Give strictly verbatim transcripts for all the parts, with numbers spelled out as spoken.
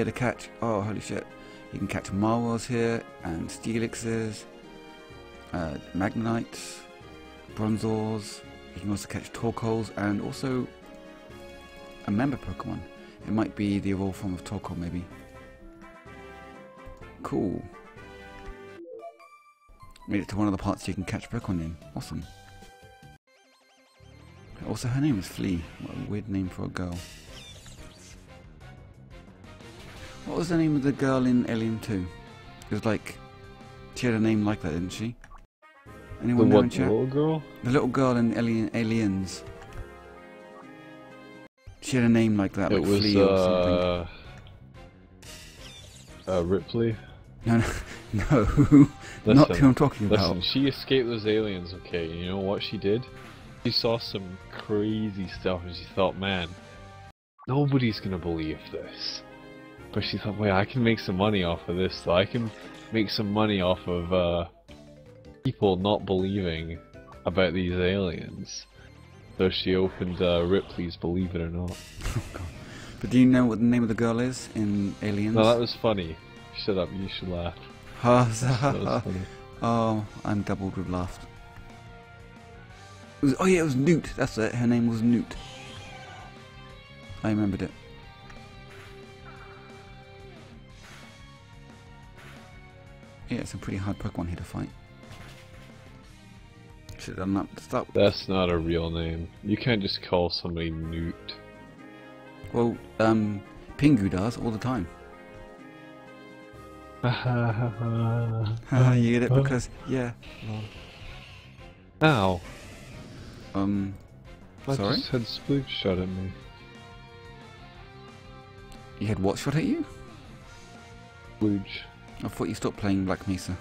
here to catch. Oh, holy shit. You can catch Marwells here, and Steelixes, uh, Magnemites, Bronzors. You can also catch Torkoals, and also a member Pokemon. It might be the evolved form of Torkoal, maybe. Cool. Made it to one of the parts you can catch Pokemon in. Awesome. Also, her name is Flea. What a weird name for a girl. What was the name of the girl in Alien two? It was like... She had a name like that, didn't she? Anyone the know what in chat? Little girl? The little girl in Alien Aliens. She had a name like that, it like was, Flea or uh, something. Uh, Ripley? No, no. no. Listen, not who I'm talking listen, about. She escaped those aliens, okay, and you know what she did? She saw some crazy stuff and she thought, man, nobody's gonna believe this. But she thought, wait, I can make some money off of this, so I can make some money off of uh, people not believing about these aliens. So she opened uh, Ripley's Believe It or Not. Oh, God. But do you know what the name of the girl is in Aliens? No, that was funny. Shut up, you should laugh. Oh, I'm doubled with laughter. It was, oh yeah, it was Newt, that's it, her name was Newt. I remembered it. Yeah, it's a pretty hard Pokemon here to fight. Should have done that to start with. That's not a real name. You can't just call somebody Newt. Well, um, Pingu does all the time. You get it because, yeah. Ow. Um, I sorry? just had Spoink shot at me. You had what shot at you? Splooge. I thought you stopped playing Black Mesa.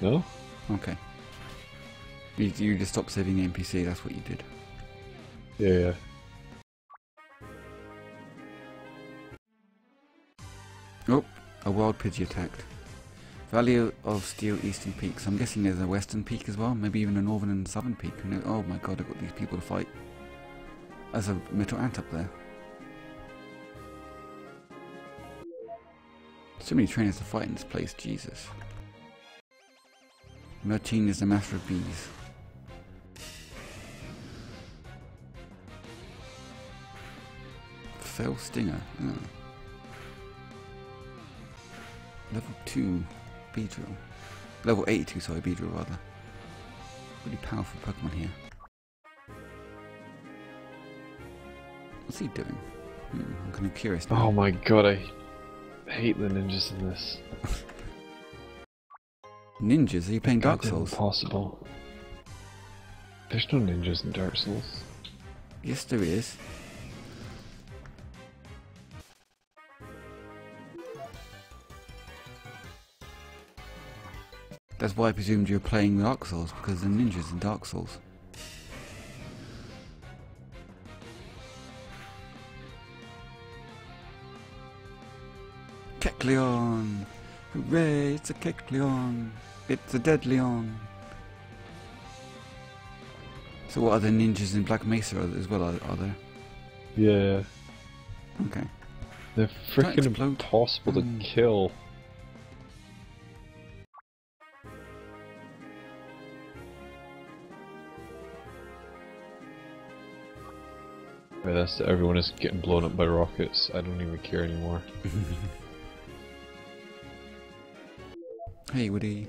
No? Okay. You, you just stopped saving the N P C, that's what you did. Yeah, yeah. Oh, a wild Pidgey attacked. Valley of Steel Eastern Peaks. I'm guessing there's a western peak as well, maybe even a northern and southern peak. Oh my god, I've got these people to fight. There's a Metal Ant up there. So many trainers to fight in this place, Jesus. Mertine is the master of bees. Fell Stinger. Oh. Level two. Beedrill. Level eighty-two, sorry, Beedrill rather. Really powerful Pokemon here. What's he doing? Hmm, I'm kind of curious now. Oh my god, I hate the ninjas in this. Ninjas? Are you playing Dark Souls? Impossible. There's no ninjas in Dark Souls. Yes, there is. That's why I presumed you were playing Dark Souls, because the ninjas in Dark Souls. Kecleon! Hooray, it's a Kecleon! It's a dead Leon! So what other ninjas in Black Mesa as well are, are there? Yeah. Okay. They're freaking impossible to mm. kill. That's everyone is getting blown up by rockets. I don't even care anymore. Hey, Woody.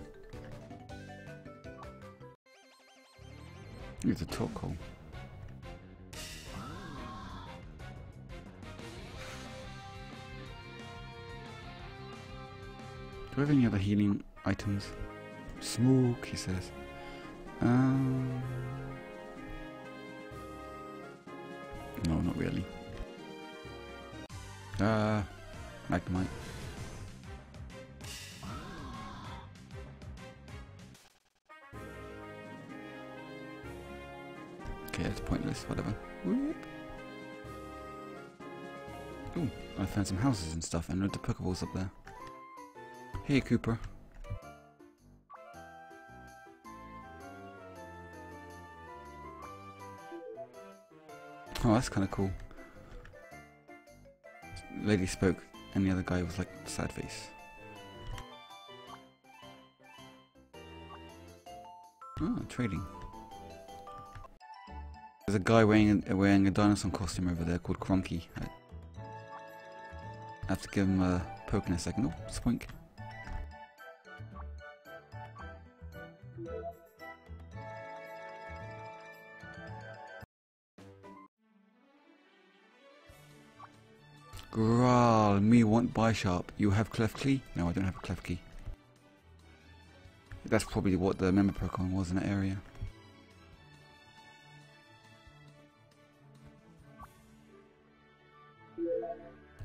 It's a Torkoal. Do we have any other healing items? Smoke, he says. Um. No, not really. Uh, Magnemite. Okay, that's pointless, whatever. Whoop. Ooh, I found some houses and stuff and load the Pokeballs up there. Hey, Cooper. Oh, that's kind of cool. lady spoke and the other guy was like sad face. Oh, trading. There's a guy wearing a, wearing a dinosaur costume over there called Crunky. I have to give him a poke in a second. Oh, Spoink. Growl, me want Bisharp. You have clef key? No, I don't have a clef key. That's probably what the member Pokemon was in that area.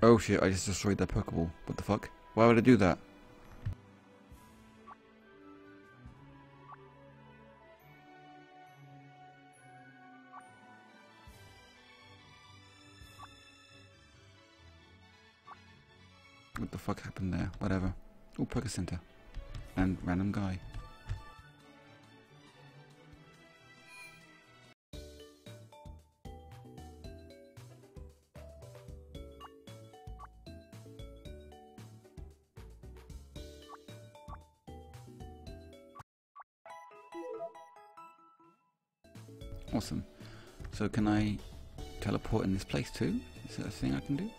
Oh shit, I just destroyed that Pokeball. What the fuck? Why would I do that? What the fuck happened there? Whatever. Oh, Poke Center. And random guy. Awesome. So can I teleport in this place too? Is that a thing I can do?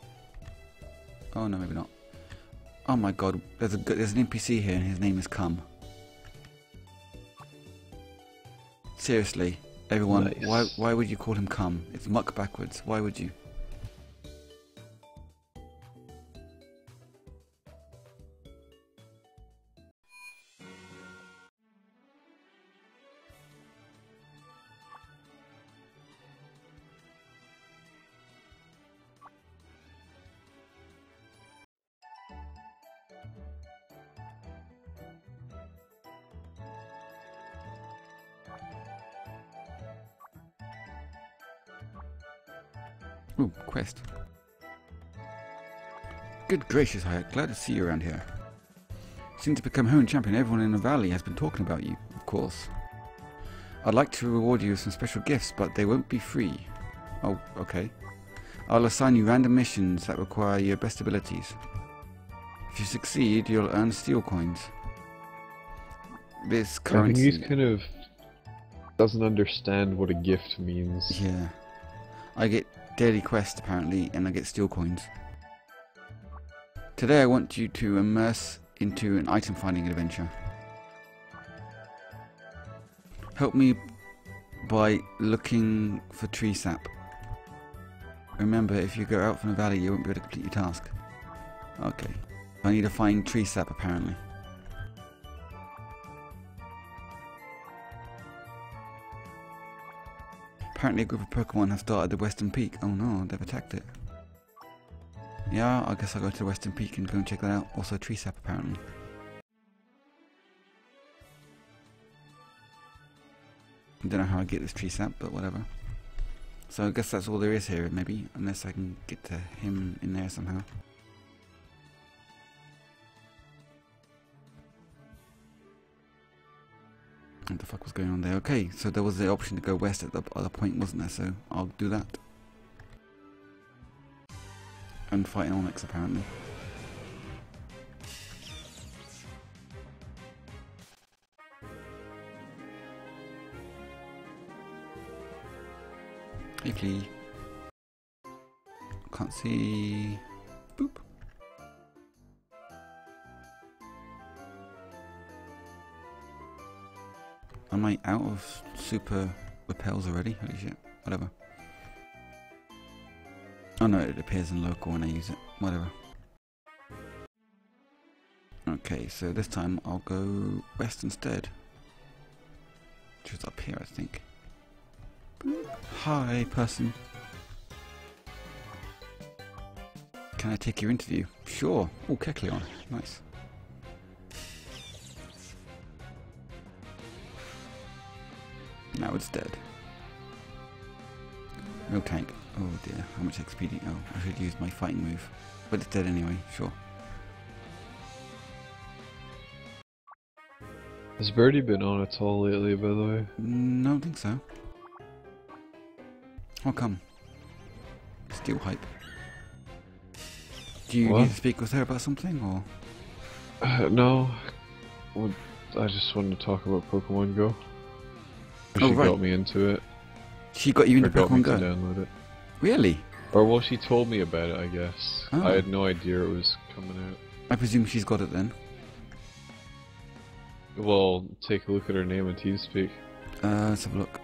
Oh no, maybe not. Oh my god, there's a there's an N P C here and his name is Cum. Seriously, everyone, nice. why why would you call him Cum? It's muck backwards. Why would you? Ooh, quest. Good gracious, Hyatt. Glad to see you around here. Since to become home champion, everyone in the valley has been talking about you, of course. I'd like to reward you with some special gifts, but they won't be free. Oh, okay. I'll assign you random missions that require your best abilities. If you succeed, you'll earn steel coins. This currency... I think he's kind of... doesn't understand what a gift means. Yeah. I get... daily quest apparently, and I get steel coins. Today I want you to immerse into an item finding adventure. Help me by looking for tree sap. Remember, if you go out from the valley you won't be able to complete your task. Okay. I need to find tree sap apparently. Apparently a group of Pokemon have started the Western Peak. Oh no, they've attacked it. Yeah, I guess I'll go to the Western Peak and go and check that out. Also tree sap apparently. I don't know how I get this tree sap, but whatever. So I guess that's all there is here, maybe. Unless I can get to him in there somehow. What the fuck was going on there? Okay, so there was the option to go west at the other point, wasn't there? So I'll do that. And fight Onyx apparently. Hey, please. Can't see. Boop. Am I out of super repels already? Holy shit. Whatever. Oh no, it appears in local when I use it. Whatever. Okay, so this time I'll go west instead. Which is up here, I think. Hi, person. Can I take your interview? Sure. Oh, Kecleon. Nice. Now it's dead. Real tank. Oh dear, how much X P do you... Oh, I should use my fighting move. But it's dead anyway, sure. Has Birdie been on at all lately, by the way? No, I don't think so. How come? Steel hype. Do you what? need to speak with her about something, or? Uh, no. Well, I just wanted to talk about Pokemon Go. She oh, right. got me into it. She got you into or Pokemon got me Go? To download it. Really? Or well, she told me about it, I guess. Oh. I had no idea it was coming out. I presume she's got it then. Well, take a look at her name on TeamSpeak. Uh, let's have a look.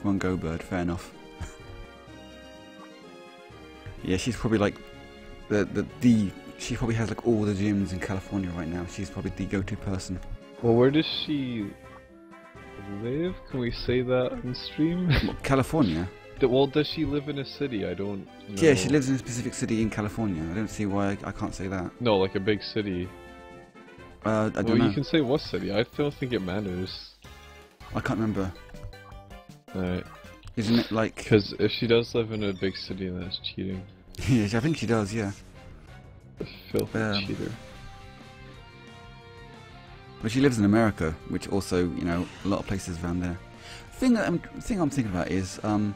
Come on, go bird, fair enough. Yeah, she's probably like the, the the she probably has like all the gyms in California right now. She's probably the go-to person. Well, where does she live? Can we say that on stream? California. Well, does she live in a city? I don't know. Yeah, she lives in a specific city in California. I don't see why I, I can't say that. No, like a big city. Uh, I don't well, know. You can say what city. I don't think it matters. I can't remember. Alright. Isn't it like... Because if she does live in a big city, then that's cheating. Yeah, I think she does, yeah. A filthy um, cheater. But she lives in America, which also, you know, a lot of places around there. Thing that I'm, thing I'm thinking about is, um...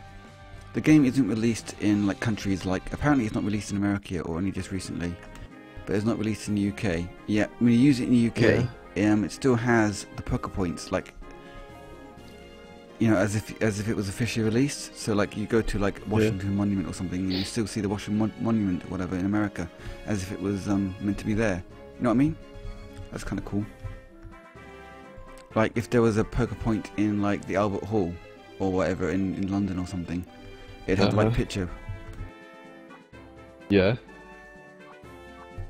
the game isn't released in, like, countries like... Apparently it's not released in America yet, or only just recently. But it's not released in the U K. Yeah, when you use it in the U K, yeah. um, it still has the Poké Points, like... You know, as if as if it was officially released. So, like, you go to like Washington yeah. Monument or something, and you still see the Washington Mon Monument, or whatever, in America, as if it was um, meant to be there. You know what I mean? That's kind of cool. Like, if there was a Poke Point in like the Albert Hall or whatever in in London or something, it'd have uh-huh. the right picture. Yeah.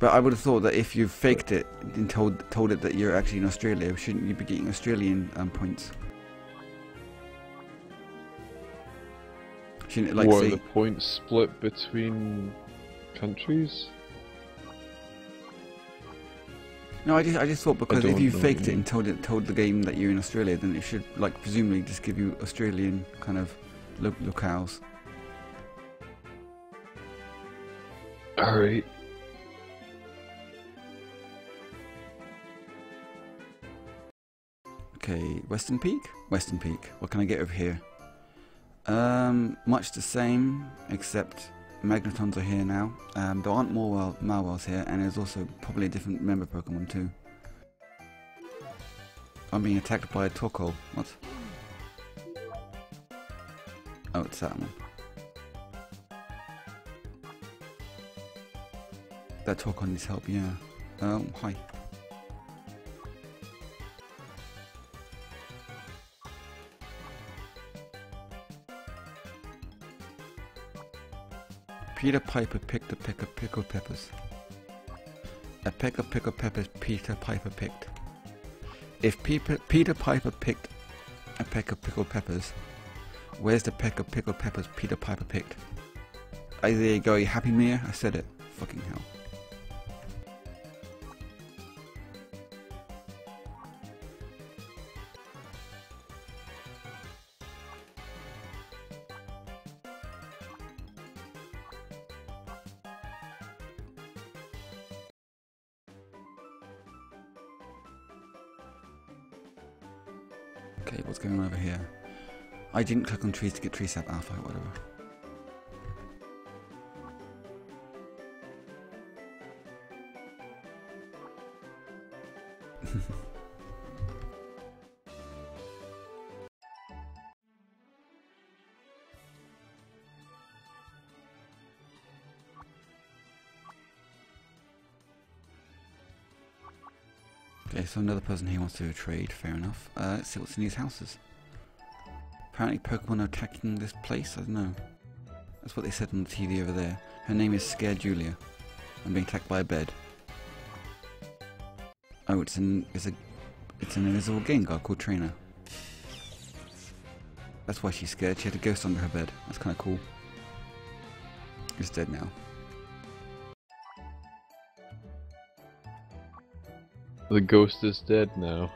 But I would have thought that if you faked it and told told it that you're actually in Australia, shouldn't you be getting Australian um, points? It, like, or say, the points split between countries? No, I just I just thought because if you faked it and told it told the game that you're in Australia, then it should like presumably just give you Australian kind of lo locales. All right. Okay, Western Peak. Western Peak. What can I get over here? Um, much the same, except Magnetons are here now. Um, there aren't more Malwells here, and there's also probably a different member Pokemon too. I'm being attacked by a Torkoal. What? Oh, it's that one. That Torkoal needs help, yeah. Oh, hi. Peter Piper picked a peck of pickled peppers. A peck of pickled peppers Peter Piper picked. If Peter, Peter Piper picked a peck of pickled peppers, where's the peck of pickled peppers Peter Piper picked? Oh, there you go, you happy, Mia? I said it. Fucking hell. What's going on over here? I didn't click on trees to get tree sap alpha, or whatever. Okay, so another person here wants to do a trade, fair enough. Uh, let's see what's in these houses. Apparently Pokemon are attacking this place, I don't know. That's what they said on the T V over there. Her name is Scared Julia. I'm being attacked by a bed. Oh, it's an, it's a, it's an invisible Gengar called Trainer. That's why she's scared, she had a ghost under her bed. That's kinda cool. It's dead now. The ghost is dead now.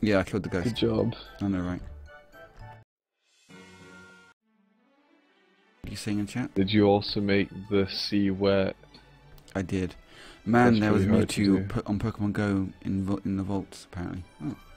Yeah, I killed the ghost. Good job. I know, right? Are you saying in chat? Did you also make the sea wet? I did. Man, That's there was Mewtwo on Pokemon Go in, in the vaults, apparently. Oh.